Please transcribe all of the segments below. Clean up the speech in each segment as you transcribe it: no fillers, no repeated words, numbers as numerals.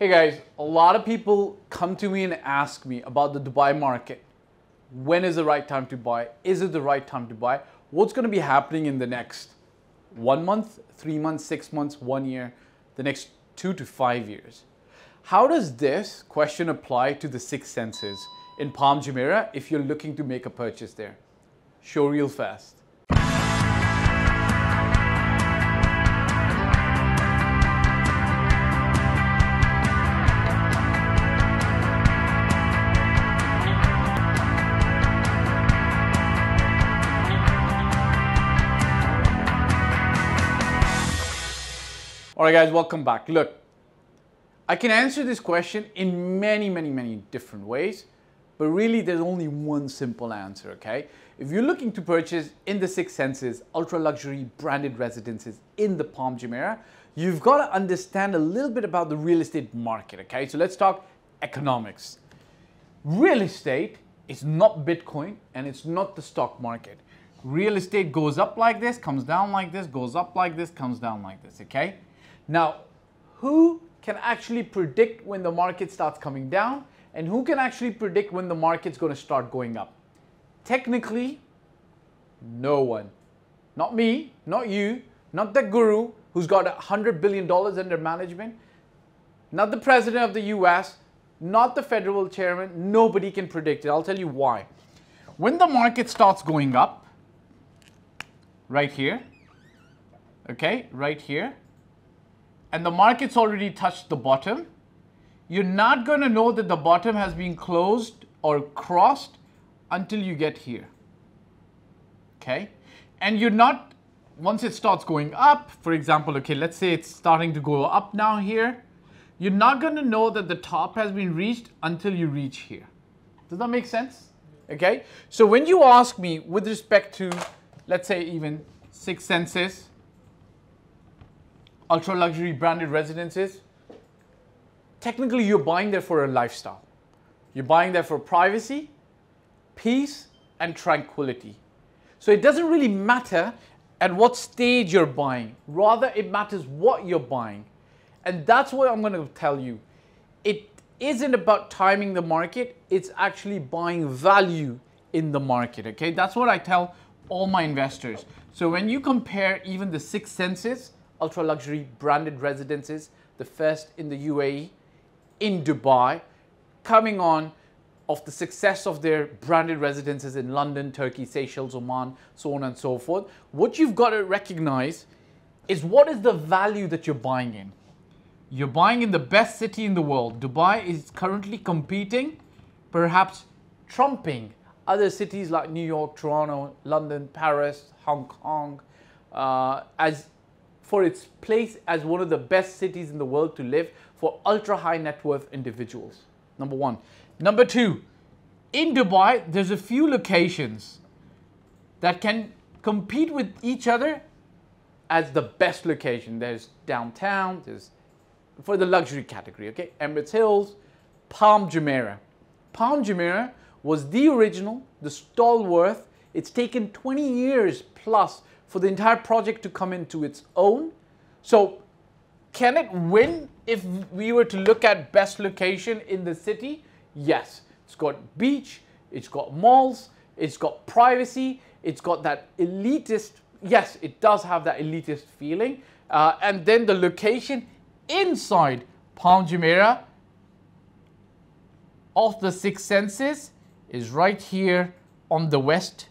Hey guys, a lot of people come to me and ask me about the Dubai market. When is the right time to buy? Is it the right time to buy? What's going to be happening in the next 1 month, 3 months, 6 months, 1 year, the next 2 to 5 years? How does this question apply to the Six Senses in Palm Jumeirah if you're looking to make a purchase there? Show real fast. Alright guys, welcome back. Look, I can answer this question in many different ways, but really there's only one simple answer, okay? If you're looking to purchase in the Six Senses, ultra-luxury branded residences in the Palm Jumeirah, you've got to understand a little bit about the real estate market, okay? So let's talk economics. Real estate is not Bitcoin and it's not the stock market. Real estate goes up like this, comes down like this, goes up like this, comes down like this, okay? Now, who can actually predict when the market starts coming down and who can actually predict when the market's going to start going up? Technically, no one. Not me, not you, not the guru who's got $100 billion under management, not the president of the US, not the federal chairman. Nobody can predict it. I'll tell you why. When the market starts going up, right here, okay, right here, and the market's already touched the bottom, you're not going to know that the bottom has been closed or crossed until you get here, okay? And you're not, once it starts going up, for example, okay, let's say it's starting to go up now here, you're not going to know that the top has been reached until you reach here. Does that make sense? Okay? So when you ask me with respect to, let's say even Six Senses, ultra-luxury branded residences, technically you're buying there for a lifestyle. You're buying there for privacy, peace, and tranquility. So it doesn't really matter at what stage you're buying. Rather, it matters what you're buying. And that's what I'm going to tell you. It isn't about timing the market. It's actually buying value in the market, okay? That's what I tell all my investors. So when you compare even the Six Senses, ultra-luxury branded residences, the first in the UAE, in Dubai, coming on of the success of their branded residences in London, Turkey, Seychelles, Oman, so on and so forth. What you've got to recognize is what is the value that you're buying in. You're buying in the best city in the world. Dubai is currently competing, perhaps trumping other cities like New York, Toronto, London, Paris, Hong Kong, for its place as one of the best cities in the world to live for ultra-high net worth individuals, number one. Number two, in Dubai, there's a few locations that can compete with each other as the best location. There's downtown, there's for the luxury category, okay? Emirates Hills, Palm Jumeirah. Palm Jumeirah was the original, the stalwart. It's taken 20 years plus for the entire project to come into its own. So can it win if we were to look at best location in the city? Yes, it's got beach, it's got malls, it's got privacy, it's got that elitist, yes, it does have that elitist feeling. And then the location inside Palm Jumeirah of the Six Senses is right here on the West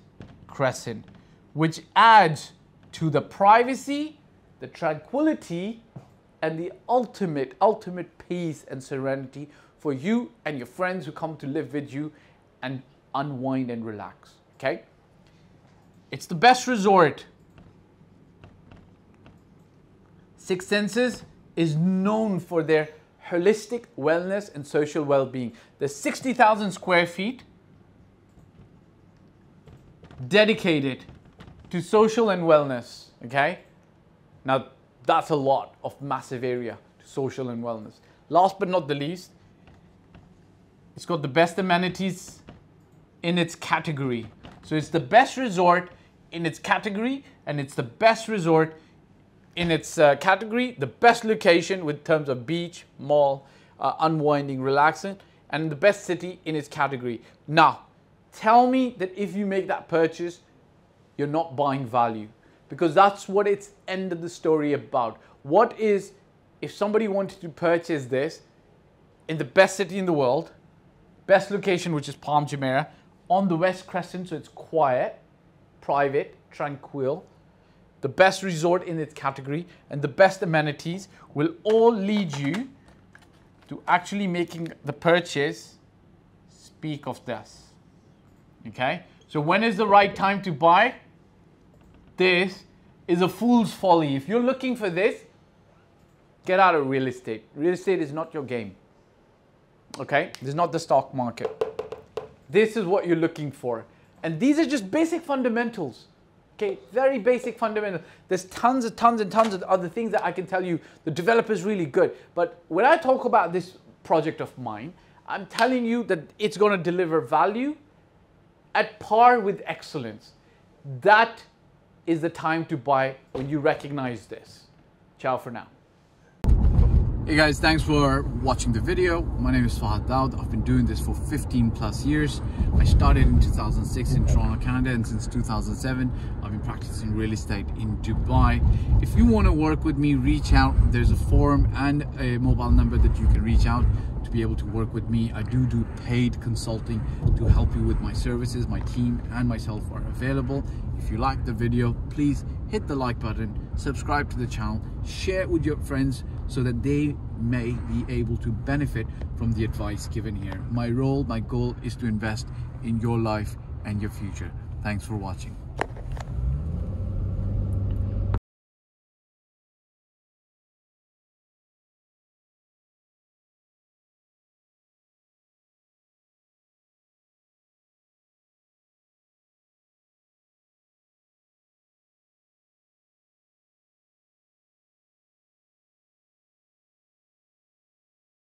Crescent, which adds to the privacy, the tranquility, and the ultimate peace and serenity for you and your friends who come to live with you and unwind and relax, okay? It's the best resort. Six Senses is known for their holistic wellness and social well-being. There's 60,000 square feet dedicated to social and wellness, okay? Now, that's a lot of massive area to social and wellness. Last but not the least, it's got the best amenities in its category. So it's the best resort in its category, and it's the best resort in its category, the best location with terms of beach, mall, unwinding, relaxing, and the best city in its category. Now, tell me that if you make that purchase, you're not buying value, because that's what it's end of the story about. What is, if somebody wanted to purchase this in the best city in the world, best location, which is Palm Jumeirah, on the West Crescent, so it's quiet, private, tranquil, the best resort in its category, and the best amenities will all lead you to actually making the purchase speak of this, okay? So when is the right time to buy? This is a fool's folly. If you're looking for this, get out of real estate. Real estate is not your game, okay? This is not the stock market. This is what you're looking for. And these are just basic fundamentals, okay? Very basic fundamentals. There's tons and tons of other things that I can tell you. The developer's really good. But when I talk about this project of mine, I'm telling you that it's going to deliver value at par with excellence. That is the time to buy, when you recognize this. Ciao for now. Hey guys, thanks for watching the video. My name is Fahd Dawood. I've been doing this for 15 plus years. I started in 2006 in Toronto, Canada, and since 2007, I've been practicing real estate in Dubai. If you want to work with me, reach out. There's a forum and a mobile number that you can reach out to be able to work with me. I do paid consulting to help you with my services. My team and myself are available. If you like the video, please hit the like button, subscribe to the channel, share it with your friends so that they may be able to benefit from the advice given here. My goal is to invest in your life and your future. Thanks for watching.